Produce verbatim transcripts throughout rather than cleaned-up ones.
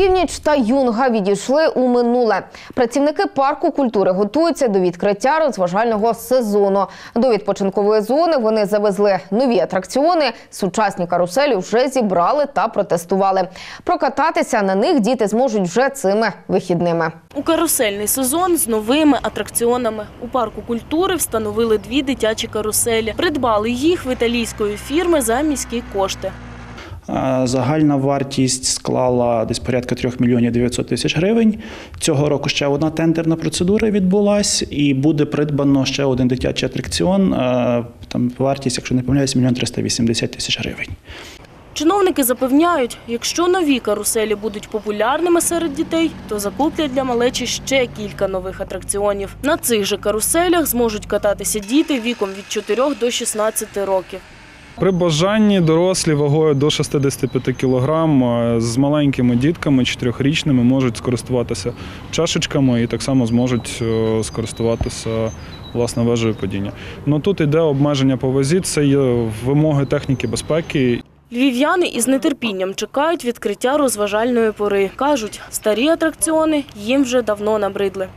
Північ та Юнга відійшли у минуле. Працівники парку культури готуються до відкриття розважального сезону. До відпочинкової зони вони завезли нові атракціони, сучасні каруселі вже зібрали та протестували. Прокататися на них діти зможуть вже цими вихідними. У карусельний сезон з новими атракціонами. У парку культури встановили дві дитячі каруселі. Придбали їх в італійської фірми за міські кошти. Загальна вартість склала десь порядка трьох мільйонів дев'ятсот тисяч гривень. Цього року ще одна тендерна процедура відбулась і буде придбано ще один дитячий атракціон. Там вартість, якщо не помиляюсь, мільйон триста вісімдесят тисяч гривень. Чиновники запевняють, якщо нові каруселі будуть популярними серед дітей, то закуплять для малечі ще кілька нових атракціонів. На цих же каруселях зможуть кататися діти віком від чотирьох до шістнадцяти років. При бажанні дорослі вагою до шістдесяти п'яти кілограмів з маленькими дітками, чотирьохрічними, можуть скористуватися чашечками і так само зможуть скористуватися власне вежею падіння. Но тут йде обмеження по вазі, це є вимоги техніки безпеки. Львів'яни із нетерпінням чекають відкриття розважальної пори. Кажуть, старі атракціони їм вже давно набридли.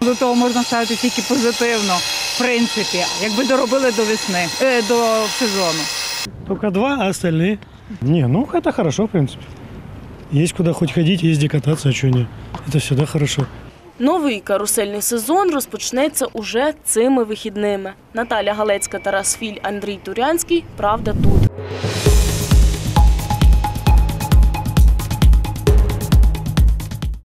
До того можна ставити тільки позитивно, в принципі, якби доробили до весни, до сезону. Тільки два, а остальні? Ні, ну це добре, в принципі. Є куди хоч ходити, є де кататися, а чого ні. Це завжди добре. Новий карусельний сезон розпочнеться уже цими вихідними. Наталя Галецька, Тарас Філь, Андрій Турянський. Правда тут.